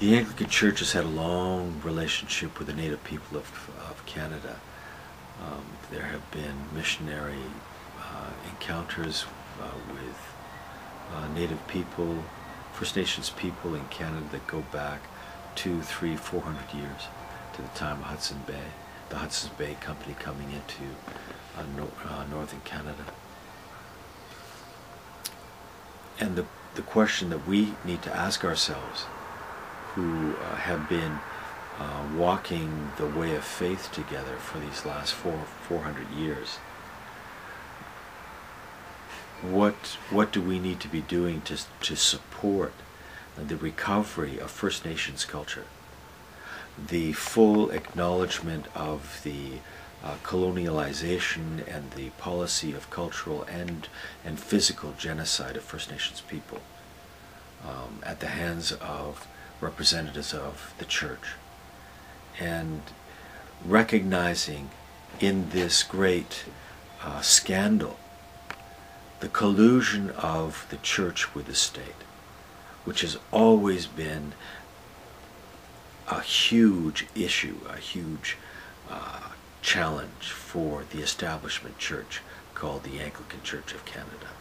The Anglican Church has had a long relationship with the native people of Canada. There have been missionary encounters with native people, First Nations people in Canada that go back 200, 300, 400 years to the time of Hudson Bay, the Hudson Bay Company coming into northern Canada. And the question that we need to ask ourselves, who have been walking the way of faith together for these last 400 years, what do we need to be doing to support the recovery of First Nations culture, the full acknowledgement of the colonialization and the policy of cultural and physical genocide of First Nations people at the hands of representatives of the church, and recognizing in this great scandal the collusion of the church with the state, which has always been a huge issue, a huge challenge for the establishment church called the Anglican Church of Canada.